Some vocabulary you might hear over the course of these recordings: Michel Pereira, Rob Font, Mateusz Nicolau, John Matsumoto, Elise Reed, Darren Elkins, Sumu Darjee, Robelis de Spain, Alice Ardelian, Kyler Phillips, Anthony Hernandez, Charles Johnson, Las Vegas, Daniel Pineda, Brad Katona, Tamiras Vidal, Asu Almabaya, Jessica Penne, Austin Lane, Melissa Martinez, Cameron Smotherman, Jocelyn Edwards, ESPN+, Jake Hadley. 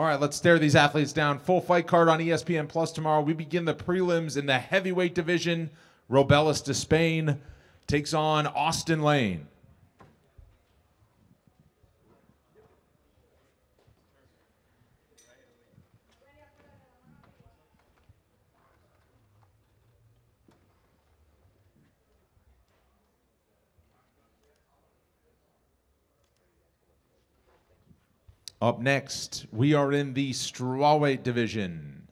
All right, let's stare these athletes down. Full fight card on ESPN Plus tomorrow. We begin the prelims in the heavyweight division. Robelis de Spain takes on Austin Lane. Up next, we are in the strawweight division.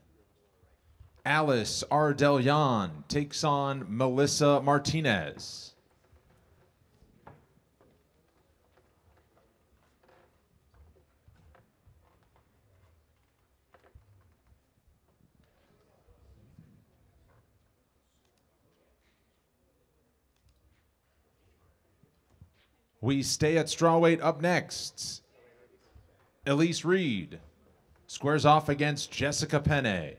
Alice Ardelian takes on Melissa Martinez. We stay at strawweight. Up next, Elise Reed squares off against Jessica Penne.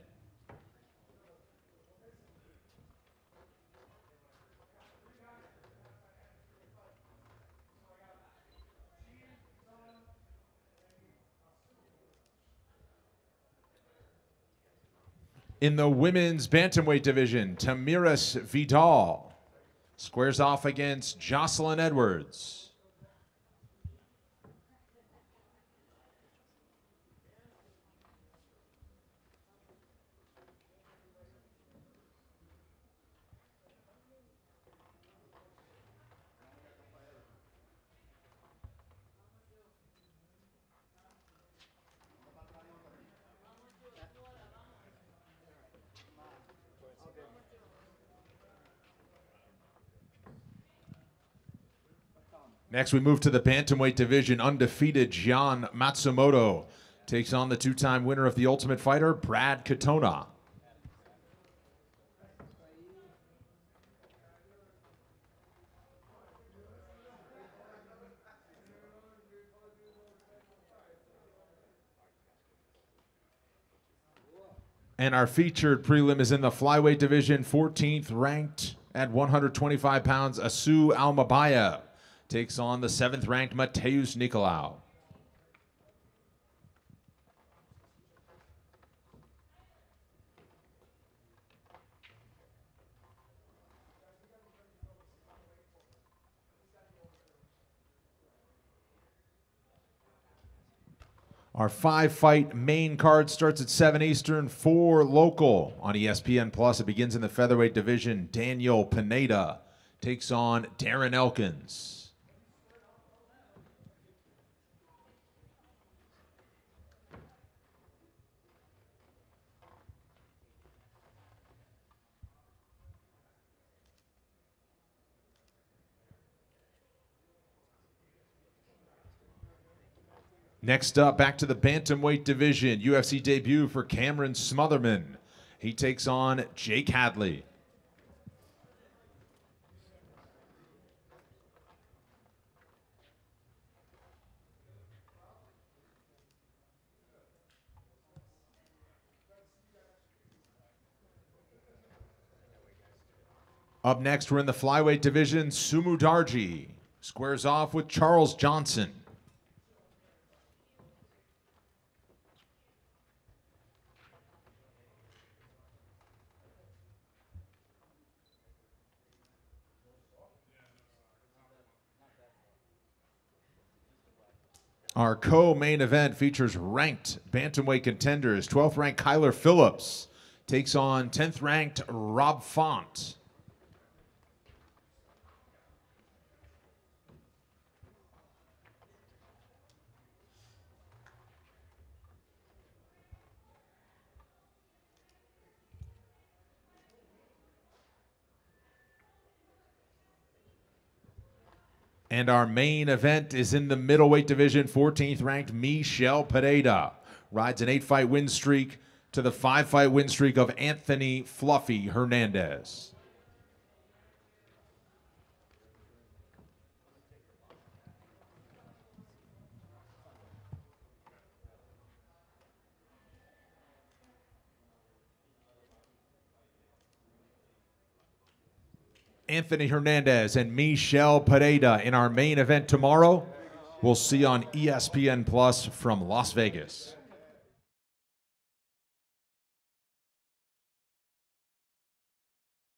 In the women's bantamweight division, Tamiras Vidal squares off against Jocelyn Edwards. Next, we move to the bantamweight division. Undefeated John Matsumoto takes on the two-time winner of The Ultimate Fighter, Brad Katona. And our featured prelim is in the flyweight division, 14th ranked at 125 pounds, Asu Almabaya takes on the 7th-ranked Mateusz Nicolau. Our 5-fight main card starts at 7 Eastern, 4 local on ESPN+. It begins in the featherweight division. Daniel Pineda takes on Darren Elkins. Next up, back to the bantamweight division. UFC debut for Cameron Smotherman. He takes on Jake Hadley. Up next, we're in the flyweight division. Sumu Darjee squares off with Charles Johnson. Our co-main event features ranked bantamweight contenders. 12th-ranked Kyler Phillips takes on 10th-ranked Rob Font. And our main event is in the middleweight division. 14th-ranked Michel Pereira rides an 8-fight win streak to the 5-fight win streak of Anthony "Fluffy" Hernandez. Anthony Hernandez and Michel Pereira in our main event tomorrow. We'll see you on ESPN Plus from Las Vegas.